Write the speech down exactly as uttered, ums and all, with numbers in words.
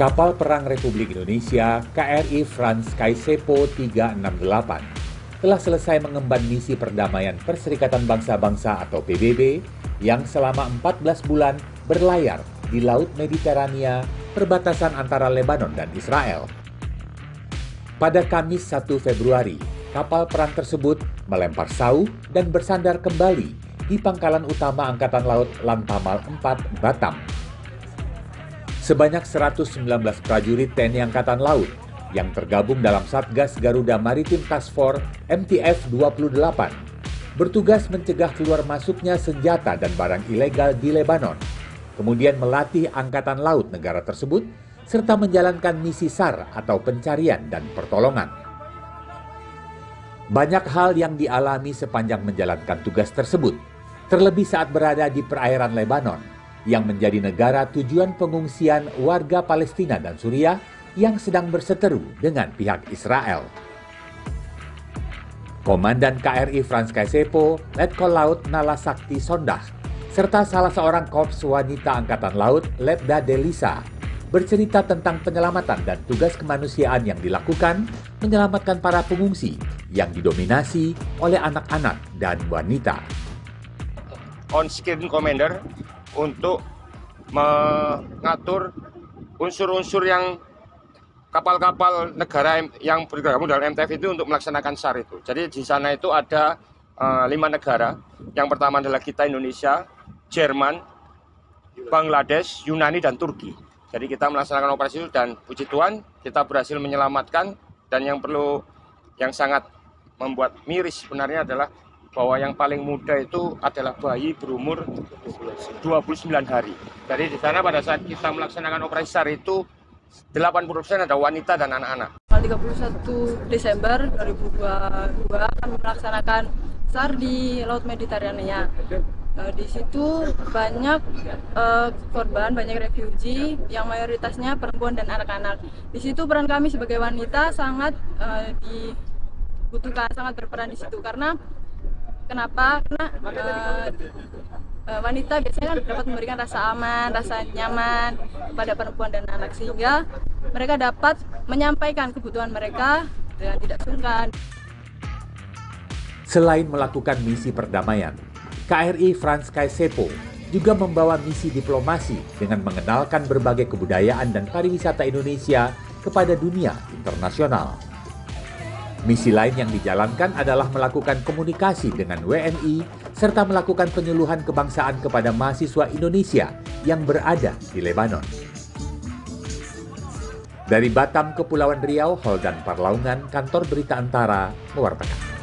kapal perang Republik Indonesia K R I Frans Kaiseipo tiga enam delapan telah selesai mengemban misi perdamaian Perserikatan Bangsa-Bangsa atau P B B yang selama empat belas bulan berlayar di Laut Mediterania, perbatasan antara Lebanon dan Israel. Pada Kamis satu Februari, kapal perang tersebut melempar sauh dan bersandar kembali di pangkalan utama Angkatan Laut Lantamal empat Batam. Sebanyak seratus sembilan belas prajurit T N I Angkatan Laut yang tergabung dalam Satgas Garuda Maritim Task Force M T F dua puluh delapan bertugas mencegah keluar masuknya senjata dan barang ilegal di Lebanon, kemudian melatih Angkatan Laut negara tersebut, serta menjalankan misi S A R atau pencarian dan pertolongan. Banyak hal yang dialami sepanjang menjalankan tugas tersebut, terlebih saat berada di perairan Lebanon, yang menjadi negara tujuan pengungsian warga Palestina dan Suriah yang sedang berseteru dengan pihak Israel. Komandan K R I Frans Kaiseipo, Letkol Laut Nala Sakti Sondah, serta salah seorang korps wanita Angkatan Laut, Letda Delisa, bercerita tentang penyelamatan dan tugas kemanusiaan yang dilakukan menyelamatkan para pengungsi yang didominasi oleh anak-anak dan wanita. On screen commander untuk mengatur unsur-unsur yang kapal-kapal negara yang bergabung dalam M T F itu untuk melaksanakan S A R itu. Jadi di sana itu ada uh, lima negara. Yang pertama adalah kita Indonesia, Jerman, Bangladesh, Yunani, dan Turki. Jadi kita melaksanakan operasi itu dan puji Tuhan kita berhasil menyelamatkan. Dan yang perlu, yang sangat membuat miris sebenarnya adalah bahwa yang paling muda itu adalah bayi berumur dua puluh sembilan hari. Jadi di sana pada saat kita melaksanakan operasi S A R itu delapan puluh persen ada wanita dan anak-anak. tiga puluh satu Desember dua ribu dua puluh dua akan melaksanakan S A R di Laut Mediterania. Di situ banyak uh, korban, banyak refugee yang mayoritasnya perempuan dan anak-anak. Di situ peran kami sebagai wanita sangat uh, dibutuhkan, sangat berperan di situ karena Kenapa? Karena uh, uh, wanita biasanya dapat memberikan rasa aman, rasa nyaman kepada perempuan dan anak sehingga mereka dapat menyampaikan kebutuhan mereka dengan tidak sungkan. Selain melakukan misi perdamaian, K R I Frans Kaiseipo juga membawa misi diplomasi dengan mengenalkan berbagai kebudayaan dan pariwisata Indonesia kepada dunia internasional. Misi lain yang dijalankan adalah melakukan komunikasi dengan W N I serta melakukan penyuluhan kebangsaan kepada mahasiswa Indonesia yang berada di Lebanon. Dari Batam, Kepulauan Riau, Holdan Parlaungan, Kantor Berita Antara, Luar Tengah.